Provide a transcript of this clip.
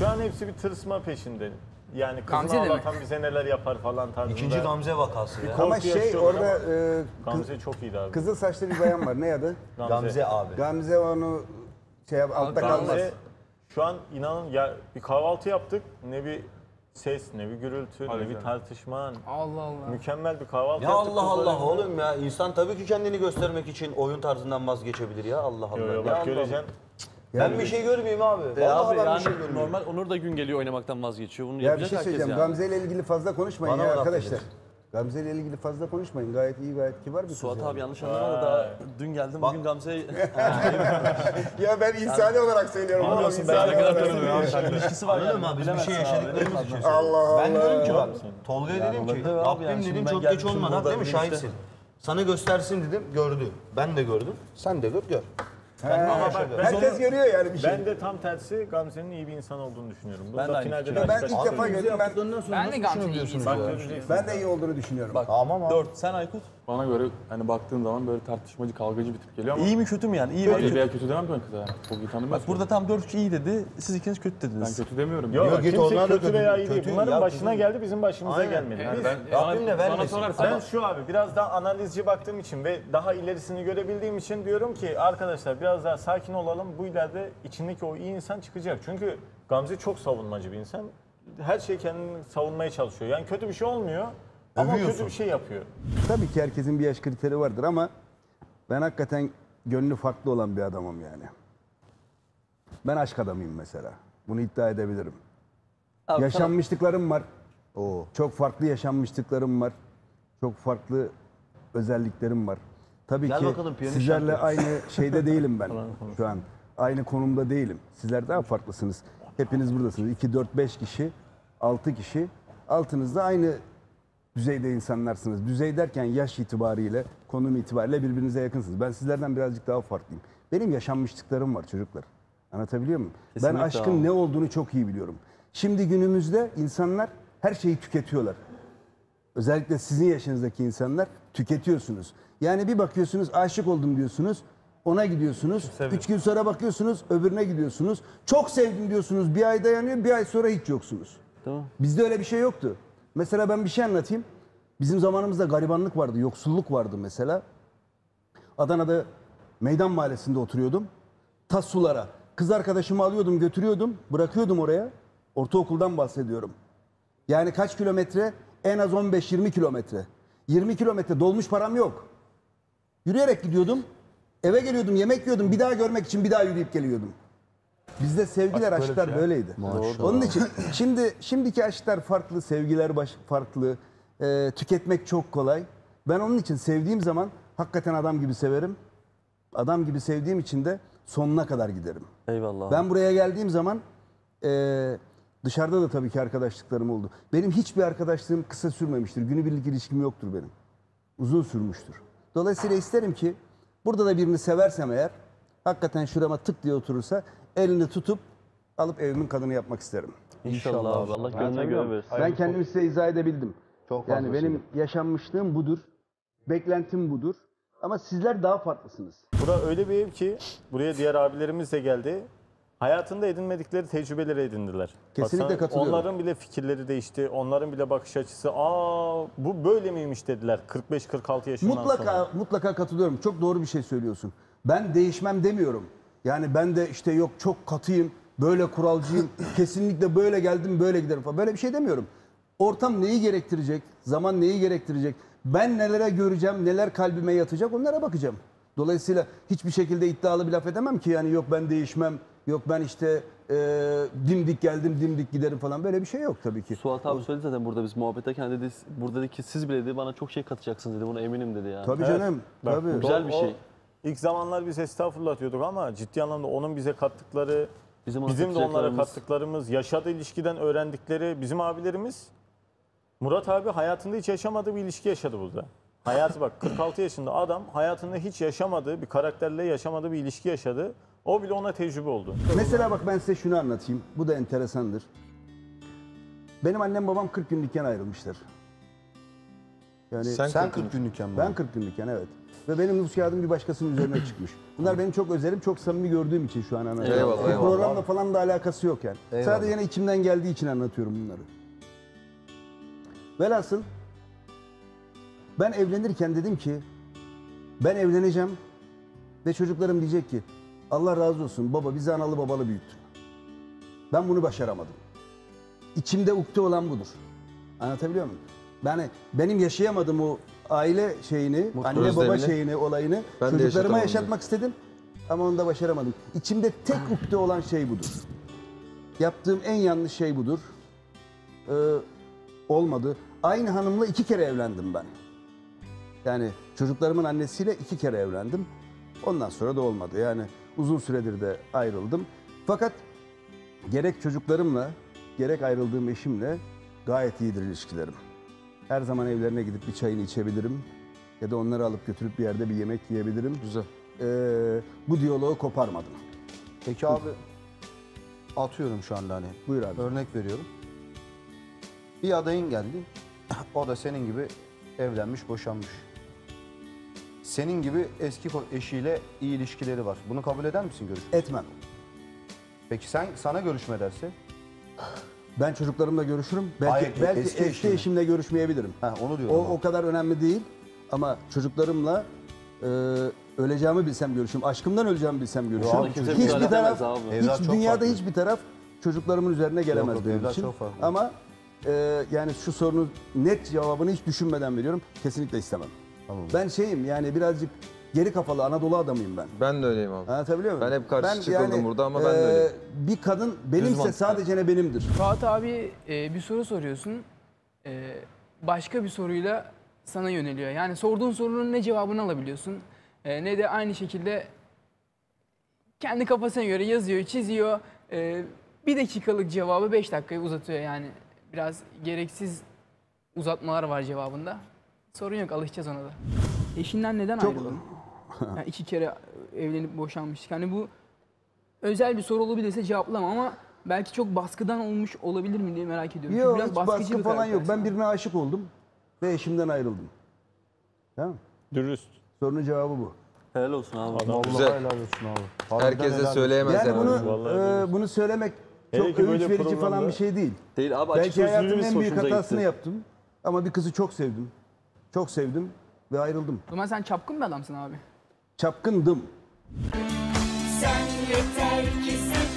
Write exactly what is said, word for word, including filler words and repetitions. Şu an hepsi bir tırsma peşinde. Yani kızını ağlatan bize neler yapar falan tarzında. İkinci Gamze vakası ya. Ama şey orada e, Gamze çok iyiydi abi. Kızıl saçlı bir bayan var. Ne adı? Gamze. Gamze abi. Gamze onu şey altta kalmaz. Şu an inanın ya, bir kahvaltı yaptık. Ne bir ses, ne bir gürültü, Hadi ne canım. bir tartışma. Allah Allah. Mükemmel bir kahvaltı ya yaptık. Ya Allah Allah oğlum ya. İnsan tabii ki kendini göstermek için oyun tarzından vazgeçebilir ya. Allah Allah. Yo, yo, bak göreceksin. Yani ben bir şey görmeyeyim abi. E abi ben yani bir şey görmeyeyim. Normal Onur da gün geliyor oynamaktan vazgeçiyor. Bunu ya bir şey söyleyeceğim. Yani. Gamze ile ilgili fazla konuşmayın Bana ya arkadaşlar. Gamze ile ilgili fazla konuşmayın. Gayet iyi, gayet kibar bir Suat kız. Suat abi yanlış anlamadı da dün geldim bugün Gamze'yi... ya ben insani yani, olarak söylüyorum. Anlamıyorsun ben ne kadar tanıdım. İlişkisi var ya. Biz bir şey yaşadıklarımız için. Ben diyorum ki bak Tolga'ya dedim ki Rabbim dedim çok geç olmadan değil mi şahitsin. Sana göstersin dedim gördü. Ben de gördüm. Sen de gör gör. Ben He, ama bak, herkes onu, görüyor yani bir şey. Ben de tam tersi Gamze'nin iyi bir insan olduğunu düşünüyorum. Ben de, aynı şey. de ben ilk defa gördüm. Ben, ben de Gamze'nin iyi insan olduğunu düşünüyorum. Ben de iyi olduğunu düşünüyorum. Bak, tamam dört. Sen Aykut? Bana göre hani baktığın zaman böyle tartışmacı, kavgacı bir tip geliyor ama... İyi mi kötü mü yani? İyi kötü. Veya kötü demem ki ben kıza. Çok iyi tanımıyorsun. Bak burada tam dört iyi dedi, siz ikiniz kötü dediniz. Ben kötü demiyorum. Yok, yok kimse kötü veya iyi değil. Bunların başına geldi, bizim başımıza gelmedi. Rabbimle vermesin. Ben şu abi, biraz daha analizci baktığım için ve daha ilerisini görebildiğim için diyorum ki arkadaşlar biraz daha sakin olalım. Bu ileride içindeki o iyi insan çıkacak. Çünkü Gamze çok savunmacı bir insan. Her şey kendini savunmaya çalışıyor. Yani kötü bir şey olmuyor. Ama Övüyorsun. kötü bir şey yapıyor. Tabii ki herkesin bir yaş kriteri vardır ama ben hakikaten gönlü farklı olan bir adamım yani. Ben aşk adamıyım mesela. Bunu iddia edebilirim. Abi, yaşanmışlıklarım tamam. var. Oo. Çok farklı yaşanmışlıklarım var. Çok farklı özelliklerim var. Tabii Gel ki bakalım, sizlerle aynı şeyde değilim ben şu an. Aynı konumda değilim. Sizler daha farklısınız. Hepiniz buradasınız. iki, dört, beş kişi, altı kişi. Altınızda aynı... Düzeyde insanlarsınız. Düzey derken yaş itibariyle, konum itibariyle birbirinize yakınsınız. Ben sizlerden birazcık daha farklıyım. Benim yaşanmışlıklarım var çocuklar. Anlatabiliyor muyum? Kesinlikle ben aşkın abi. ne olduğunu çok iyi biliyorum. Şimdi günümüzde insanlar her şeyi tüketiyorlar. Özellikle sizin yaşınızdaki insanlar tüketiyorsunuz. Yani bir bakıyorsunuz aşık oldum diyorsunuz. Ona gidiyorsunuz. Üç gün sonra bakıyorsunuz öbürüne gidiyorsunuz. Çok sevdim diyorsunuz. Bir ay dayanıyor. Bir ay sonra hiç yoksunuz. Tamam. Bizde öyle bir şey yoktu. Mesela ben bir şey anlatayım. Bizim zamanımızda garibanlık vardı, yoksulluk vardı mesela. Adana'da Meydan Mahallesi'nde oturuyordum. Tas sulara. Kız arkadaşımı alıyordum, götürüyordum, bırakıyordum oraya. Ortaokuldan bahsediyorum. Yani kaç kilometre? En az on beş yirmi kilometre. yirmi kilometre dolmuş param yok. Yürüyerek gidiyordum. Eve geliyordum, yemek yiyordum. Bir daha görmek için bir daha yürüyüp geliyordum. Bizde sevgiler, Bak, aşklar böyle böyleydi. Doğru, Onun doğru. için şimdi şimdiki aşklar farklı, sevgiler baş, farklı, e, tüketmek çok kolay. Ben onun için sevdiğim zaman hakikaten adam gibi severim. Adam gibi sevdiğim için de sonuna kadar giderim. Eyvallah. Ben buraya geldiğim zaman e, dışarıda da tabii ki arkadaşlıklarım oldu. Benim hiçbir arkadaşlığım kısa sürmemiştir. Günübirlik ilişkim yoktur benim. Uzun sürmüştür. Dolayısıyla isterim ki burada da birini seversem eğer, hakikaten şurama tık diye oturursa... Elini tutup alıp evimin kadını yapmak isterim. İnşallah, İnşallah abi. Allah gönlüne göre versin. Ben kendimi size izah edebildim. Çok yani benim yaşanmışlığım budur. Beklentim budur. Ama sizler daha farklısınız. Burası öyle bir ev ki buraya diğer abilerimiz de geldi. Hayatında edinmedikleri tecrübeleri edindiler. Kesinlikle Baksana, katılıyorum. Onların bile fikirleri değişti. Onların bile bakış açısı aa bu böyle miymiş dediler kırk beş kırk altı yaşından mutlaka, sonra. Mutlaka katılıyorum. Çok doğru bir şey söylüyorsun. Ben değişmem demiyorum. Yani ben de işte yok çok katıyım, böyle kuralcıyım, kesinlikle böyle geldim, böyle giderim falan. Böyle bir şey demiyorum. Ortam neyi gerektirecek, zaman neyi gerektirecek, ben nelere göreceğim, neler kalbime yatacak onlara bakacağım. Dolayısıyla hiçbir şekilde iddialı bir laf edemem ki yani yok ben değişmem, yok ben işte e, dimdik geldim, dimdik giderim falan böyle bir şey yok tabii ki. Suat abi o... söyledi zaten burada biz muhabbeteken dedi, burada dedi ki siz bile dedi bana çok şey katacaksınız dedi, buna eminim dedi yani. Tabii evet. canım, Bak, tabii. Güzel bir şey. İlk zamanlar biz estağfurullah diyorduk ama ciddi anlamda onun bize kattıkları, bizim, bizim de onlara kattıklarımız, yaşadığı ilişkiden öğrendikleri bizim abilerimiz. Murat abi hayatında hiç yaşamadığı bir ilişki yaşadı burada. Hayatı bak kırk altı yaşında adam hayatında hiç yaşamadığı bir karakterle yaşamadığı bir ilişki yaşadı. O bile ona tecrübe oldu. Mesela bak ben size şunu anlatayım. Bu da enteresandır. Benim annem babam kırk günlükken ayrılmışlar. Yani sen, sen kırk günlükken mi? Ben kırk günlükken evet. ve benim nüfus kağıdım bir başkasının üzerine çıkmış. Bunlar benim çok özelim, çok samimi gördüğüm için şu an anlatıyorum. Bu eyvallah. Programla falan da alakası yok yani. Eyvallah. Sadece yine içimden geldiği için anlatıyorum bunları. Velhasıl ben evlenirken dedim ki ben evleneceğim ve çocuklarım diyecek ki Allah razı olsun baba bizi analı babalı büyüttün. Ben bunu başaramadım. İçimde ukde olan budur. Anlatabiliyor muyum? Yani benim yaşayamadığım o aile şeyini, mutlu anne özlemini, baba şeyini, olayını ben çocuklarıma yaşatmak istedim ama onu da başaramadım. İçimde tek ukde olan şey budur. Yaptığım en yanlış şey budur. Ee, olmadı. Aynı hanımla iki kere evlendim ben. Yani çocuklarımın annesiyle iki kere evlendim. Ondan sonra da olmadı. Yani uzun süredir de ayrıldım. Fakat gerek çocuklarımla, gerek ayrıldığım eşimle gayet iyidir ilişkilerim. Her zaman evlerine gidip bir çayını içebilirim. Ya da onları alıp götürüp bir yerde bir yemek yiyebilirim. Güzel. Ee, bu diyaloğu koparmadım. Peki abi, atıyorum şu anda hani. Buyur abi. Örnek veriyorum. Bir adayın geldi. O da senin gibi evlenmiş, boşanmış. Senin gibi eski eşiyle iyi ilişkileri var. Bunu kabul eder misin görüşme? Etmem. Peki sen sana görüşme derse? Ben çocuklarımla görüşürüm. Belki, hayır, belki eski, eski eşimle görüşmeyebilirim. Ha, onu diyorum. O, o kadar önemli değil. Ama çocuklarımla e, öleceğimi bilsem görüşürüm. Aşkımdan öleceğimi bilsem görüşürüm. Hiçbir taraf, hiç, dünyada hiçbir taraf çocuklarımın üzerine gelemez yok, benim için. Ama e, yani şu sorunun net cevabını hiç düşünmeden veriyorum. Kesinlikle istemem. Tamam. Ben şeyim yani birazcık geri kafalı Anadolu adamıyım ben. Ben de öyleyim abi. Anlatabiliyor muyum? Ben hep karşı ben çıkıldım yani, burada ama e, ben de öyleyim. Bir kadın benimse sadece ne benimdir. Fuat abi e, bir soru soruyorsun. E, başka bir soruyla sana yöneliyor. Yani sorduğun sorunun ne cevabını alabiliyorsun e, ne de aynı şekilde kendi kafasına göre yazıyor, çiziyor. E, bir dakikalık cevabı beş dakikaya uzatıyor yani. Biraz gereksiz uzatmalar var cevabında. Sorun yok, alışacağız ona da. Eşinden neden çok ayrıldın? Yani iki kere evlenip boşanmıştık. Hani bu özel bir soru olabilirse cevaplamam ama belki çok baskıdan olmuş olabilir mi diye merak ediyorum. Yok, biraz baskı falan yok. Ben birine aşık oldum ve eşimden ayrıldım. Tamam. Dürüst. Sorunun cevabı bu. Helal olsun abi. Adam güzel. Helal olsun abi. Herkese söyleyemez yani bunu, e, bunu söylemek hele çok övünç verici programda... falan bir şey değil. Değil abi. Belki hayatımın en büyük hatasını gitti. yaptım. Ama bir kızı çok sevdim. Çok sevdim ve ayrıldım. O zaman sen çapkın bir adamsın abi. Çapkındım. Sen yeter ki sen...